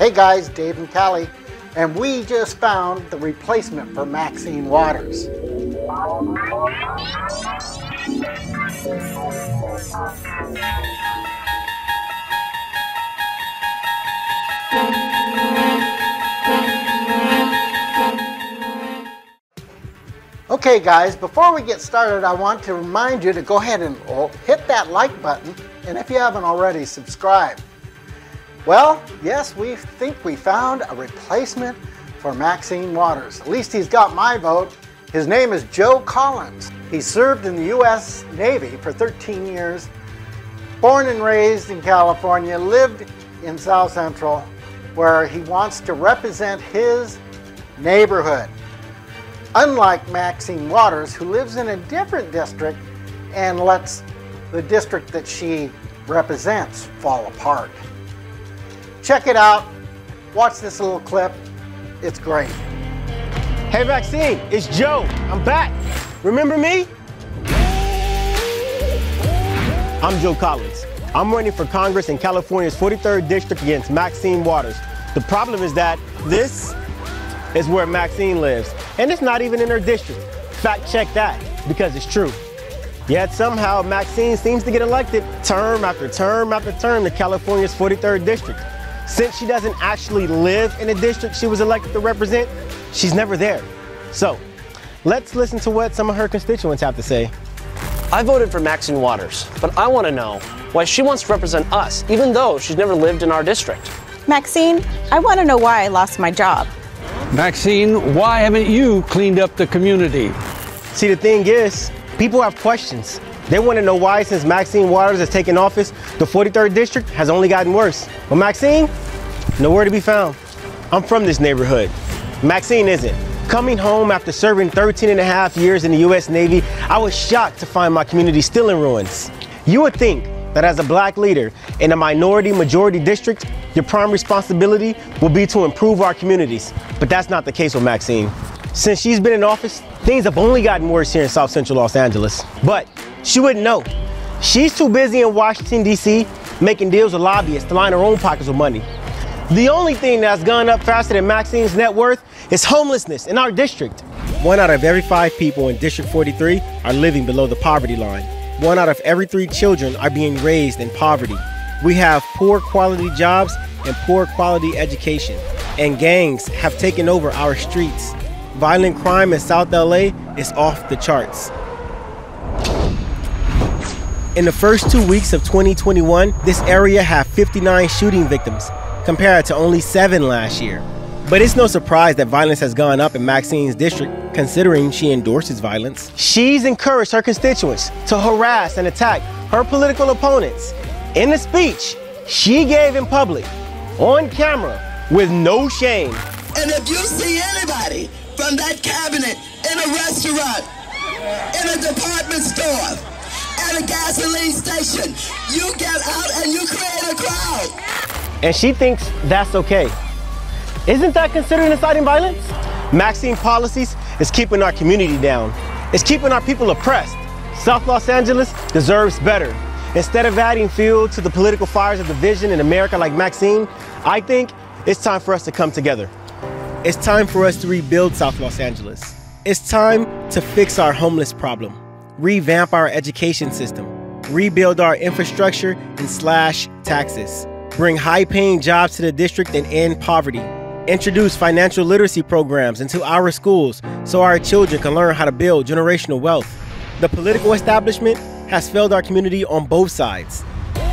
Hey guys, Dave and Callie, and we just found the replacement for Maxine Waters. Okay guys, before we get started, I want to remind you to go ahead and hit that like button, and if you haven't already, subscribe. Well, yes, we think we found a replacement for Maxine Waters. At least he's got my vote. His name is Joe Collins. He served in the U.S. Navy for 13 years, born and raised in California, lived in South Central, where he wants to represent his neighborhood. Unlike Maxine Waters, who lives in a different district and lets the district that she represents fall apart. Check it out. Watch this little clip. It's great. Hey, Maxine, it's Joe. I'm back. Remember me? I'm Joe Collins. I'm running for Congress in California's 43rd district against Maxine Waters. The problem is that this is where Maxine lives, and it's not even in her district. Fact check that, because it's true. Yet somehow Maxine seems to get elected term after term after term to California's 43rd district. Since she doesn't actually live in the district she was elected to represent, she's never there. So, let's listen to what some of her constituents have to say. I voted for Maxine Waters, but I want to know why she wants to represent us, even though she's never lived in our district. Maxine, I want to know why I lost my job. Maxine, why haven't you cleaned up the community? See, the thing is, people have questions. They want to know why, since Maxine Waters has taken office, the 43rd district has only gotten worse. But Maxine, nowhere to be found. I'm from this neighborhood. Maxine isn't. Coming home after serving 13 and a half years in the U.S. Navy, I was shocked to find my community still in ruins. You would think that as a black leader in a minority-majority district, your prime responsibility will be to improve our communities. But that's not the case with Maxine. Since she's been in office, things have only gotten worse here in South Central Los Angeles. But she wouldn't know. She's too busy in Washington, D.C., making deals with lobbyists to line her own pockets with money. The only thing that's gone up faster than Maxine's net worth is homelessness in our district. 1 out of every 5 people in District 43 are living below the poverty line. 1 out of every 3 children are being raised in poverty. We have poor quality jobs and poor quality education. And gangs have taken over our streets. Violent crime in South LA is off the charts. In the first 2 weeks of 2021, this area had 59 shooting victims, compared to only 7 last year. But it's no surprise that violence has gone up in Maxine's district, considering she endorses violence. She's encouraged her constituents to harass and attack her political opponents. In the speech she gave in public, on camera, with no shame. And if you see anybody from that cabinet in a restaurant, in a department store, at a gasoline station, you get out and you create a crowd. And she thinks that's okay. Isn't that considered inciting violence? Maxine policies is keeping our community down. It's keeping our people oppressed. South Los Angeles deserves better. Instead of adding fuel to the political fires of division in America like Maxine, I think it's time for us to come together. It's time for us to rebuild South Los Angeles. It's time to fix our homeless problem. Revamp our education system, rebuild our infrastructure, and slash taxes. Bring high-paying jobs to the district and end poverty. Introduce financial literacy programs into our schools so our children can learn how to build generational wealth. The political establishment has failed our community on both sides.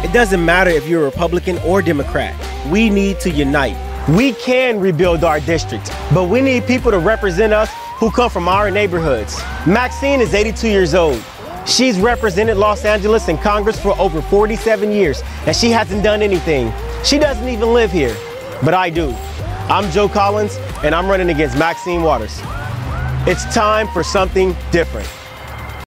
It doesn't matter if you're a Republican or Democrat. We need to unite. We can rebuild our district, but we need people to represent us who come from our neighborhoods. Maxine is 82 years old. She's represented Los Angeles in Congress for over 47 years, and she hasn't done anything. She doesn't even live here, but I do. I'm Joe Collins, and I'm running against Maxine Waters. It's time for something different.